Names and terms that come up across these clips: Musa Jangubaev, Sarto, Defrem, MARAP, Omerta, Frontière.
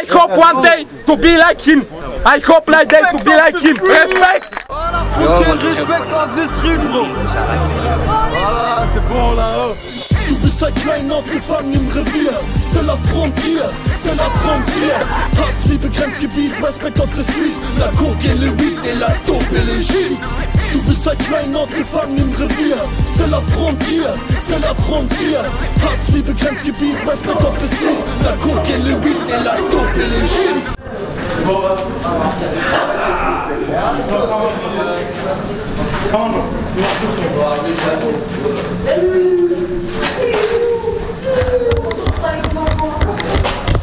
I hope one day to be like him. I hope like that to be like him. Respect. Voilà, Frontière, respect of the street, bro. Voilà, c'est bon là-haut. Du Recycling auf Gefangenenrevier. C'est la frontière, c'est la frontière. Hass, Liebe, Grenzgebiet, Respect of the street. La coke et le weed et la dope et le shit. Du Recycling auf Gefangenenrevier. C'est la frontière, c'est la frontière. Hass, Liebe, Grenzgebiet, Respect of the street. La coke et le weed et la dope et le shit.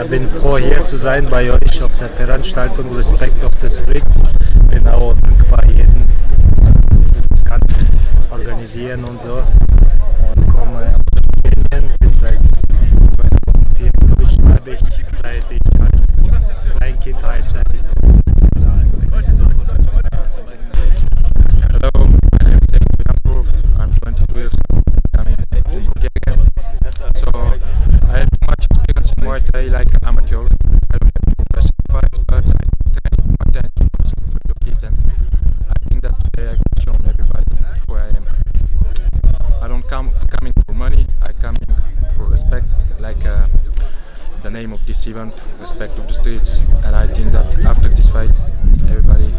Ich bin froh, hier zu sein bei euch auf der Veranstaltung Respect of the Streets. Ich bin auch dankbar jedem, das Ganze organisieren und so. Und komme aus Spanien, bin seit 2004 in Deutschland, seit ich halt Kleinkindheit, seit ich 15 Jahre alt bin. Hello, my name is Jangubaev, I'm 22 years old, I'm in Bulgaria. So, I have much experience in Muay Thai, like an amateur. I don't have professional fights, but I train Muay Thai to for the kid, and I think that today I can show everybody who I am. I don't come in for money, I come in for respect, like the name of this event, Respect of the Streets. And I think that after this fight, everybody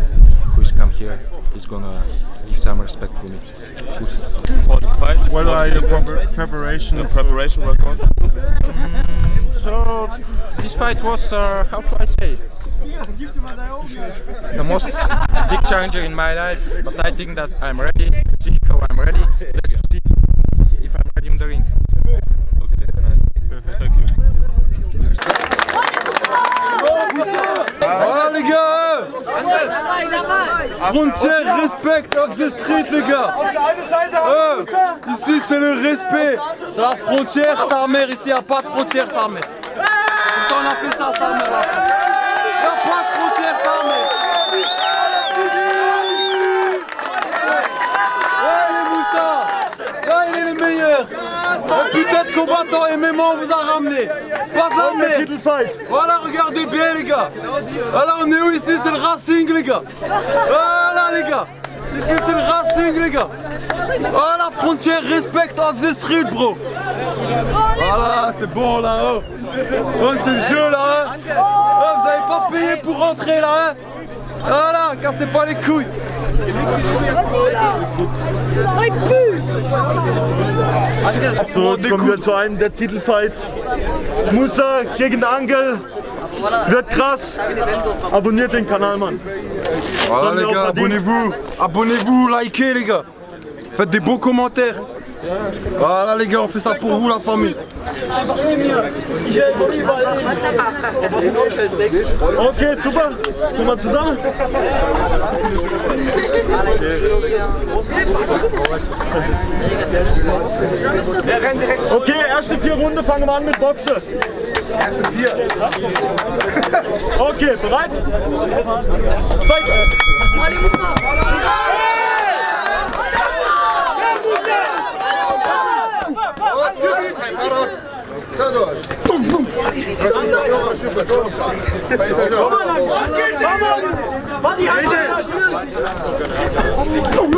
who's come here is gonna give some respect for me. For this fight? What are your preparation workouts? So this fight was, how do I say, the most big challenge in my life. But I think that I'm ready. Psychical, I'm ready. Let's see if I'm ready in the ring. Okay, nice. Perfect. Thank you. Oh les gars, Frontière, Respect of the Street les gars. Ici c'est le respect. La frontière, sa mère, ici y a pas de frontière, sa mère. Ça on a fait ça, sa mère. Y a pas de frontière, sa mère. Peut-être combattant et MMA vous a ramené. Pas de la merde. Voilà, regardez bien les gars. Voilà, on est où ici? C'est le Racing les gars. Voilà les gars. Ici c'est le Racing les gars. Voilà, Frontière, Respect of the Street bro. Voilà, c'est bon là-haut. Oh, c'est le jeu là. Hein. Oh, vous avez pas payé pour rentrer là. Hein. Voilà, cassez pas les couilles. So, jetzt kommen wir zu einem der Titelfights. Musa gegen Angel. Wird krass. Abonniert den Kanal, Mann. Voilà, les gars, abonnez-vous. Abonnez-vous, likez, les gars. Faites des beaux commentaires. Voilà, les gars, on fait ça pour vous, la famille. Okay, super. Kommen wir zusammen. Okay, erste 4 Runden fangen wir an mit Boxen. Erste 4. Okay, bereit? Fight! Allez, allez, allez.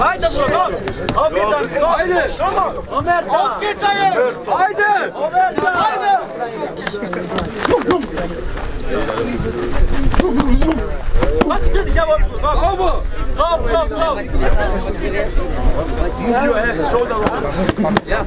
Haydi buradan. Omerta. Haydi. Omerta. Haydi. Omerta. Haydi. Was ist das? Bravo. Bravo, bravo, bravo. Move your head, shoulder up. Ja.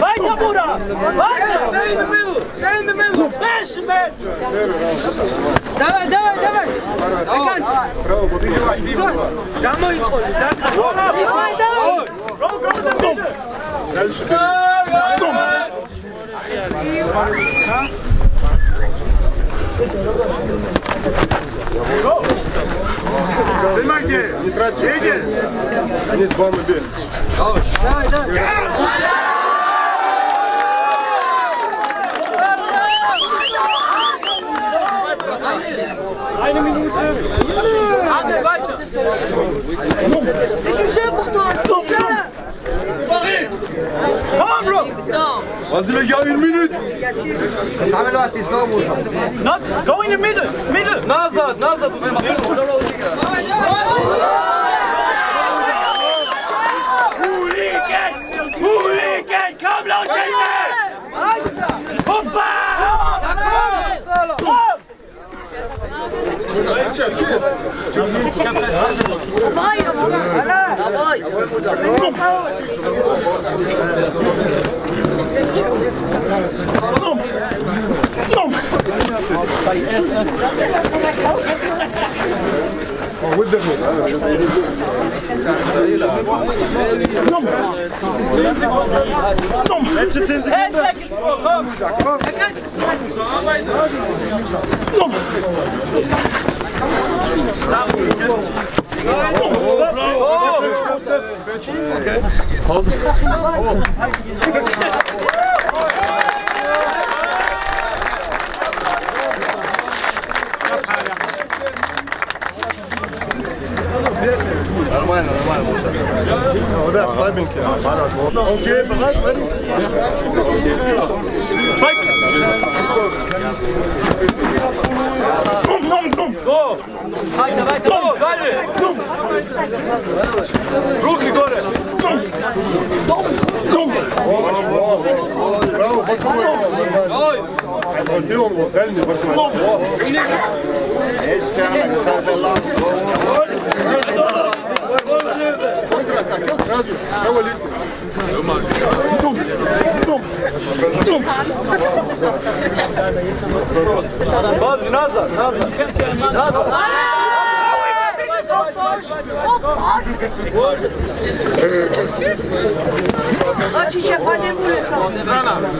Weiter, Bruder! Weiter! Stay in the middle! Stay in the middle! Smash, man! Давай, давай, давай! Домой! Давай, давай! Дальше! Снимайте! Не тратите! Видите? Они с вами били. Давай, давай! Eine Minute. Anne, weiter. C'est jugé pour toi. Come on, bro. Vas-y, les gars, une minute. Not go in the middle. Middle. Назад, назад. Hooligan. Hooligan. Komm, laut, Kinder. Pumpa. Nom. Okay. Pause. Нормально, нормально. Вот так, слабенький. Окей, давай, руки горы! Браво, боковой! Сразу кого летит? Бази назад, назад, назад. Назад.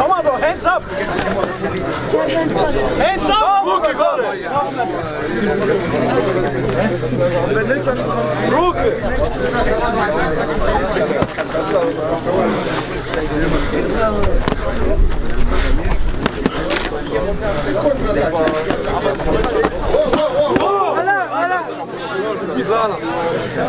on, bro, hands up! Hands up! Руки, горы! Voilà Musa. Voilà Musa.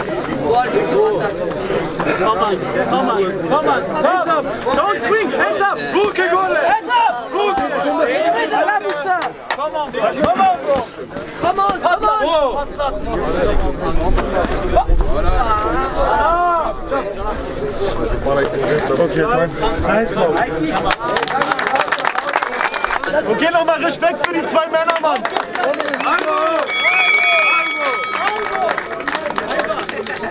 Come on! Don't swing! Hands up! Ruke Golle! Hands up! Ruke! Come on! Okay, nochmal Respekt für die zwei Männer, Mann!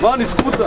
Mann, ist gut da.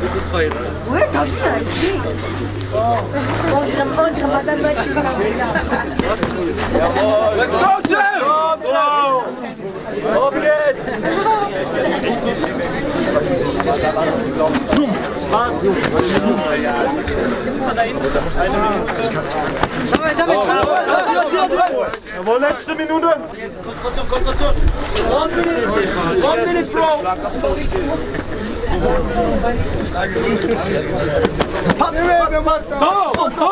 Wo ist das hier? Unsere Madame wird hier noch. Let's go, Jim! Komm! Auf geht's! Jawohl, letzte Minute. Jetzt Konzentration. 1 Minute, Bro. Go!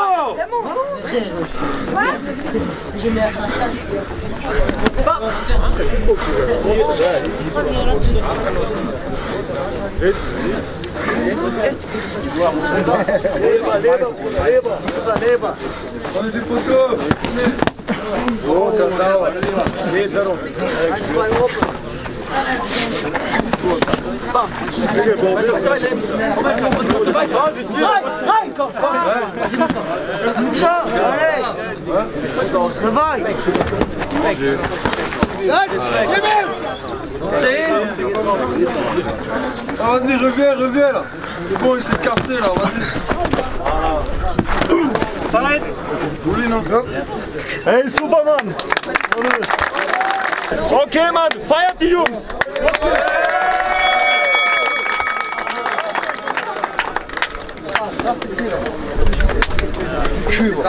J'ai mis à Sacha. Leva! Olha de futuro! Boa, casal! Ah, vas-y, reviens là. C'est bon, il s'est cassé là, vas-y. S'arrête. Hey, Superman. Ok, man, feiert die Jungs. Okay. Das ist hier. Komm!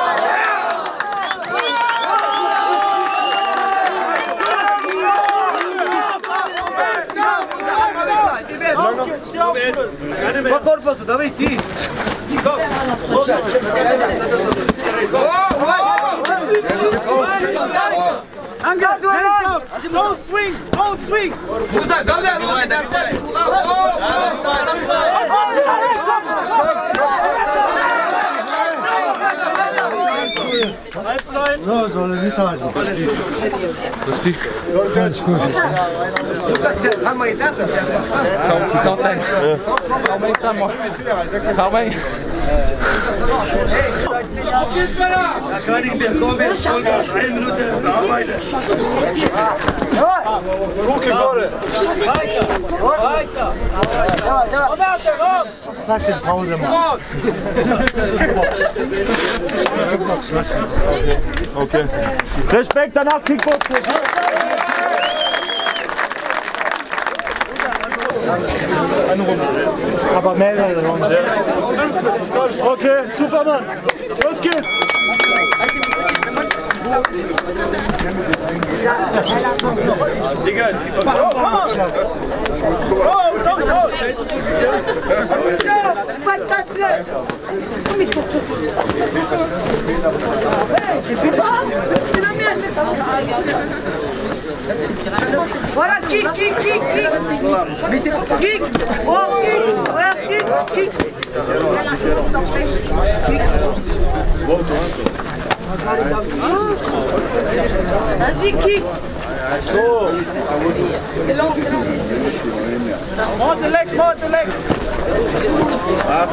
Po korpusu, dawaj ty! Angel, hands up! Don't swing! Don't swing! Musa, go there! Look at that body! Halbzeit! No, so eine Sicherheit. Das Stück. Musa, kann man ihn da? Kann man ihn da machen? Руки горы! Вайта! Совсем пауза. Okay. Respekt, danach Kickboxen! Eine Runde. Aber mehrere Runden. Okay, super Mann. Los geht's. Voilà, kick. Mais c'est pas kick. Oh, kick. Vas-y, kick. C'est long. Monte le leg. Ah,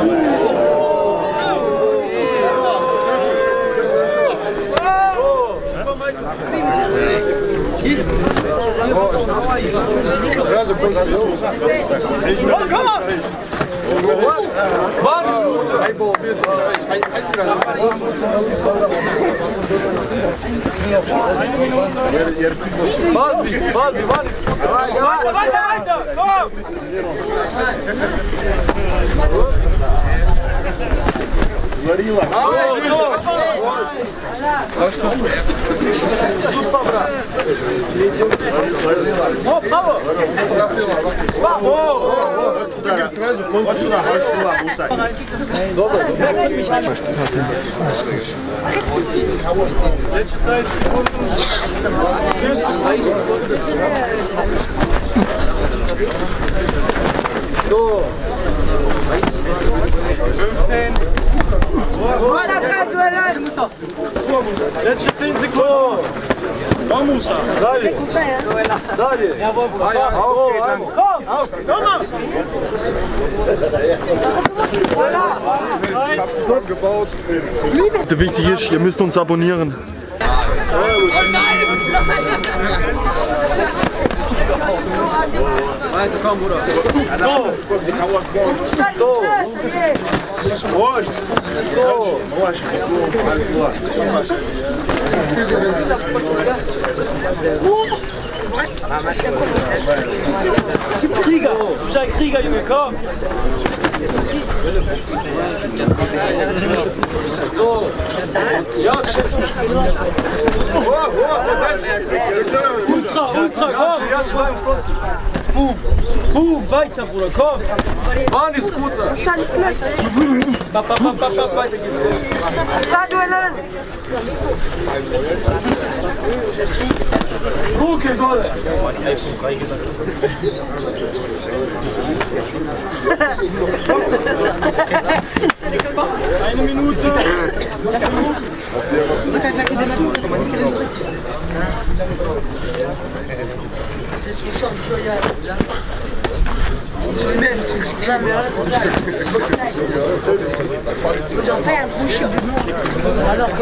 Sofort. Letzte 10 Sekunden. Vamos! Dalje! Dalje! Auf geht's! Komm! Ich hab gut gebaut. Wichtig ist, ihr müsst uns abonnieren. Weiter, komm, Bruder. Krieger, Junge, komm! Ultra, komm! Boom, weiter, Bruder, komm! Mann, ist gut! Weiter geht's! Okay, Gott! Eine Minute! C'est son short joyal là. Ils ont le même truc, jamais rien de ils n'ont pas un boucher du monde. Alors que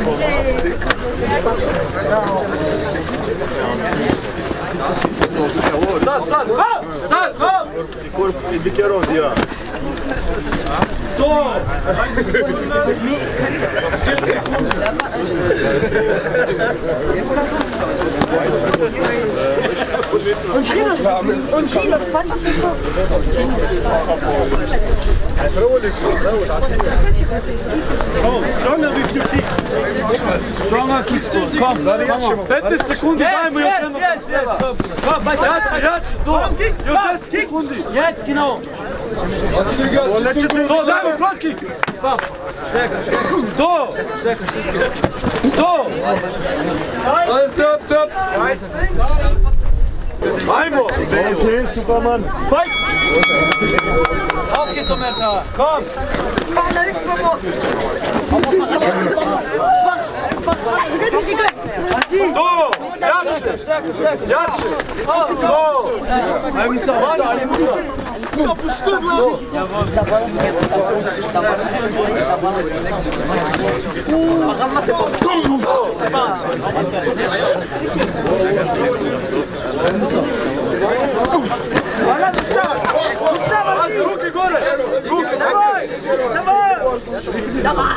c'est pas non. Und Chilos, Panda. Stronger kicks. Komm, bitte Sekunde bei. Yes. Komm, weiter, Ratsch, du. Jetzt, genau. Do, dawaj, flanki! Tam! Do! Do! To jest top, top! Einmal! Okay, Superman! Fight! Auf geht's, Omerta! Komm! Do! Jaczy! Jaczy! Do! Руки горы! Руки! Давай! Давай! Давай!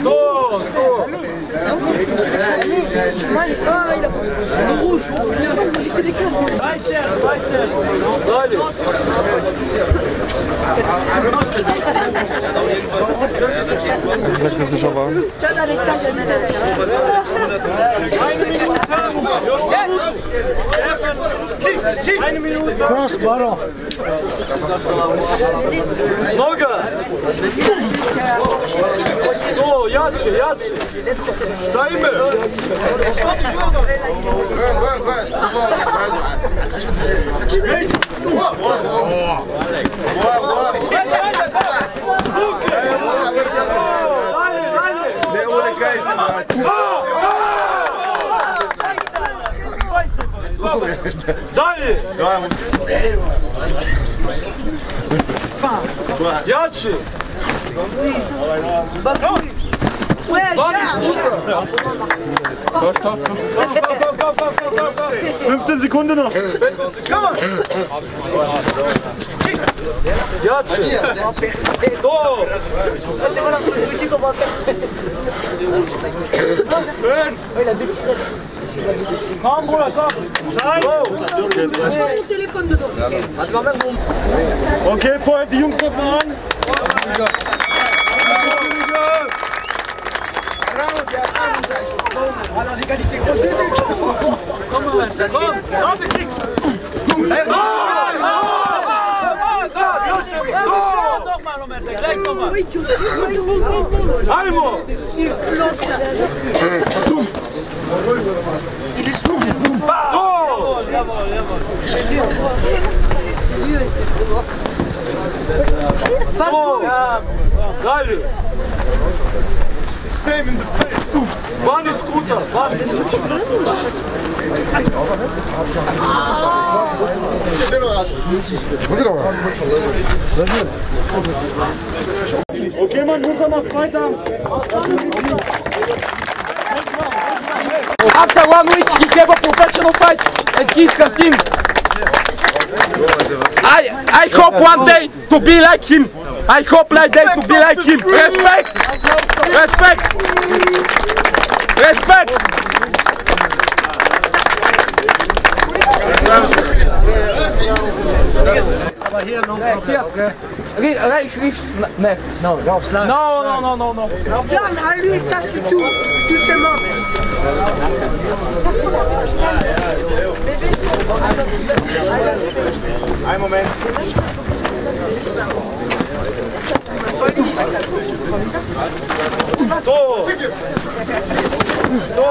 Много! О, ярче, ярче! Стойме! Не увлекайся, брат! Далее! Ярче! Stopp. 15 Sekunden noch. Jatsche. Do. Komm, Bruder, komm. Okay, vorher die Jungs noch mal an. Saving the face. Wann ist guter? Wann ist guter? Okay, Mann, Musa macht weiter. After 1 week, he gave a professional fight and he's continued. I hope one day to be like him. I hope like that to be like him. Respect! Respect! Respect! Aber hier noch No. John, I wish that you do the moment. Ein Moment. Go!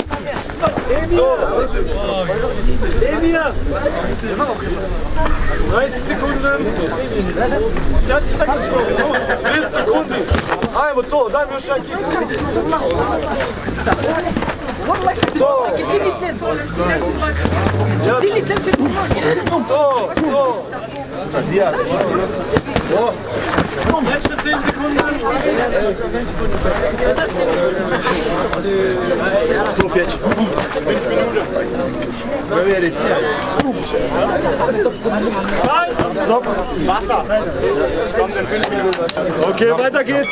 Sekunden! 30 Sekunden! 30 Sekunden! Ajmo to, daj mi još jedan kick! To! To! To! Letzte 10 Sekunden! 5 Minuten. Проверить. Stopp. Wasser. Okay, weiter geht's.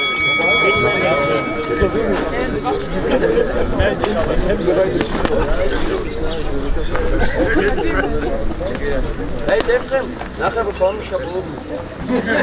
Hey Defrem, nachher bekomme ich ab oben.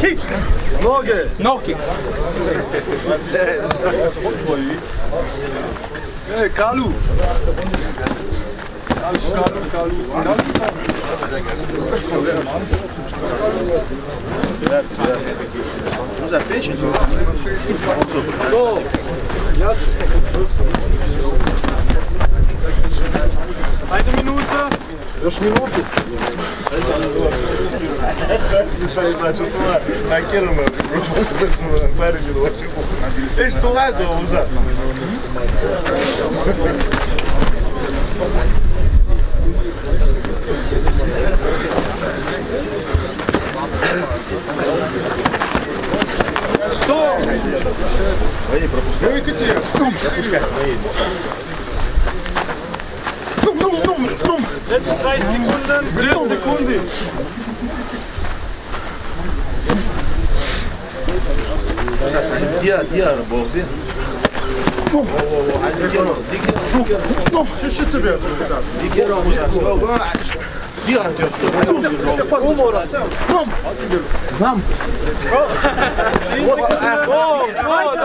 Kick! Ноги! Ноги! Эй, Калу! Eine Minute. Już minuty. Что? Мои пропускай. Ну и котел. Пропускай. Letzte 30 Sekunden. 10 Sekunden. Diğer bol bir. Dum. Dum. Şişe çıkıyor. Diğer omuzlar. Diğer atıyor. Dum orada. Dum. Dum. Oh, oh, da.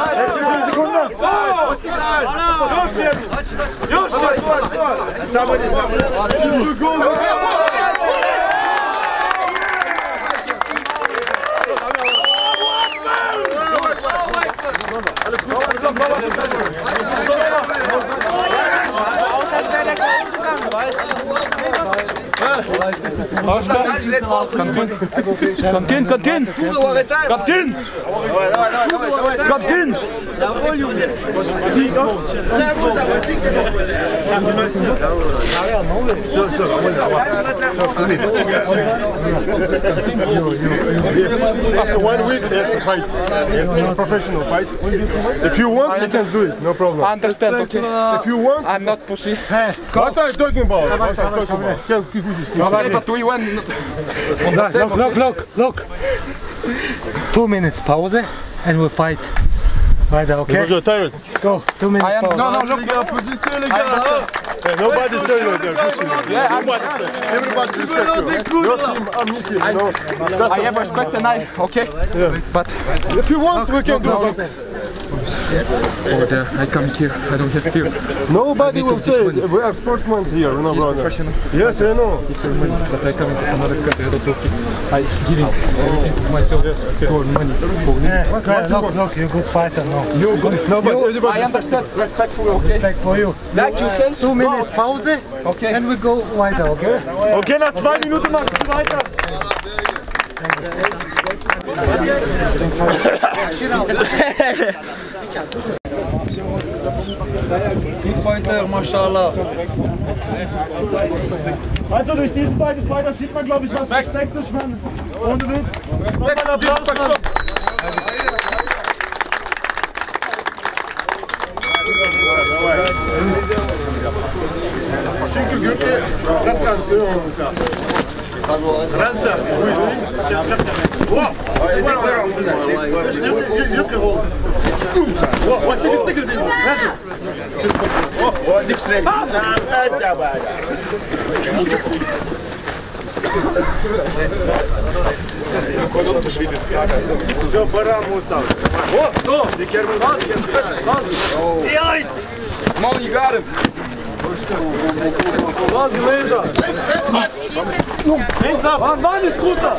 Kapten! After 1 week, there's a fight. It's a professional fight. If you want, you can do it. No problem. I understand. Okay. If you want, I'm not pussy. What are you talking about? What are you talking about? Can't give me this. But we want. Look. 2 minutes pause, and we'll fight. Right, okay. You're tired. Go. 2 minutes. I am. No. Look. Nobody serious. Everybody respect you. I have respect and I. Okay. Yeah. But if you want, we can do that. I come here. I don't have fear. Nobody will say it. We are sportsmen here, no brother. Yes, I know. But I come from another country. I giving everything to myself for money. Look, you're a good fighter. You good? No, I understand. Respect for you. Okay. Respect for you. Like you said, 2 minutes pause. Okay. And we go weiter. Okay. Okay. Nach 2 Minuten machst du weiter. Big Fighter, Mashallah. Also durch diesen beiden Fighter sieht man, glaube ich, was Respekt ist, man. Ohne Witz. Nochmal einen Applaus, Mann. Çünkü Gürt'e biraz transfer olmuşlar. Раздар. Все, пора, Муса. О, мол, не гарим. Lazi leža! Leđa! Van, van iz kuta!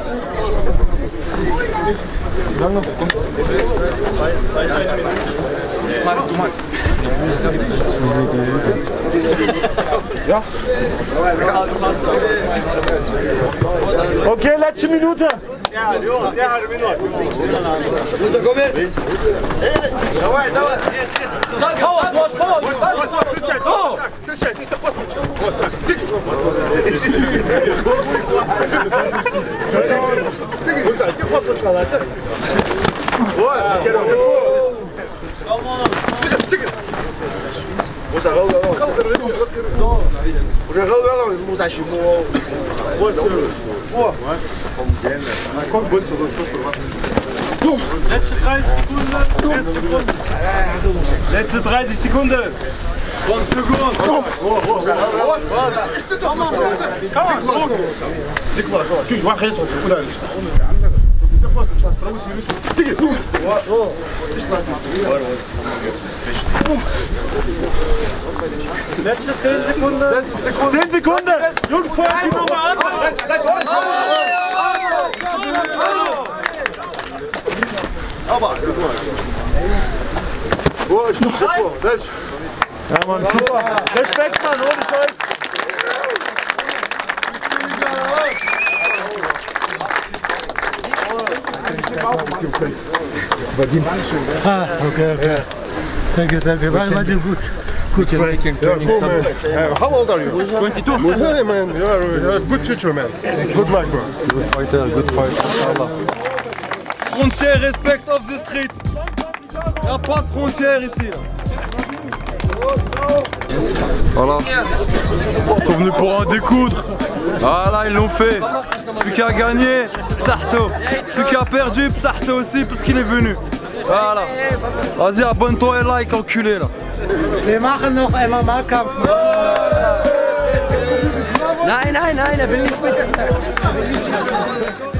Mari, tu mari! Ok, leći minuta! Ja, minut! Minuta gomez! Давай, давай! Pomoć, pomoć! Kričaj, to! Kričaj, ti to poslučaj! Musa, ti poslučaj, lađe! Musa, gol velom! Уже гол велом, Musa še mu... Na kom godicu dođu, to spremati? Letzte 30 Sekunden, letzte Sekunde. Letzte 30 Sekunden. One second. Letzte 10 Sekunden. 10 Sekunden. Jungs, vorher die Nummer an. Aber, oh, ich mach vor. Let's. Ja, Mann, super. Respekt, Mann, ohne Scheiß. Ah, okay. Danke. War gut. Good breaking, turning something. How old are you? 22. Hey, man, you are a good future, man. Good luck, bro. Good fighter. Frontière, respect off the street. Il n'y a pas de frontière ici. Voilà. Ils sont venus pour en découdre. Voilà, ils l'ont fait. Celui qui a gagné, Sarto. Celui qui a perdu, Sarto aussi, parce qu'il est venu. Voilà. Vas-y, abonne-toi et like, enculé là. Wir machen noch MMA-Kampf. Nein, er will nicht mit.